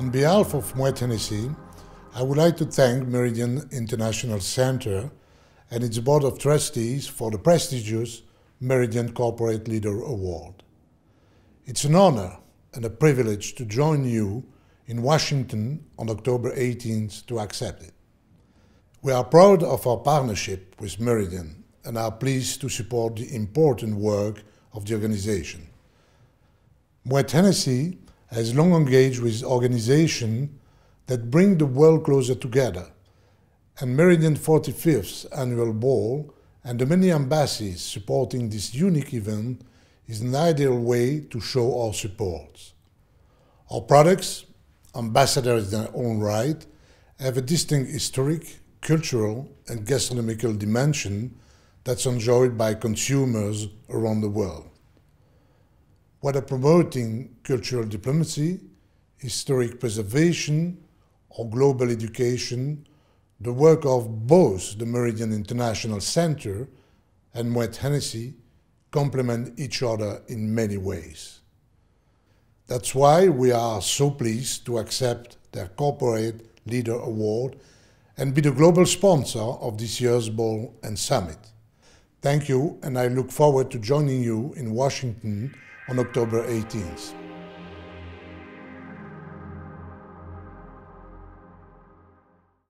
On behalf of Moët Hennessy, I would like to thank Meridian International Center and its Board of Trustees for the prestigious Meridian Corporate Leader Award. It's an honor and a privilege to join you in Washington on October 18th to accept it. We are proud of our partnership with Meridian and are pleased to support the important work of the organization. Moët Hennessy has long engaged with organizations that bring the world closer together, and Meridian 45th Annual Ball and the many embassies supporting this unique event is an ideal way to show our support. Our products, ambassadors in their own right, have a distinct historic, cultural and gastronomical dimension that's enjoyed by consumers around the world. Whether promoting cultural diplomacy, historic preservation, or global education, the work of both the Meridian International Center and Moët Hennessy complement each other in many ways. That's why we are so pleased to accept their Corporate Leader Award and be the global sponsor of this year's Ball and Summit. Thank you, and I look forward to joining you in Washington on October 18th.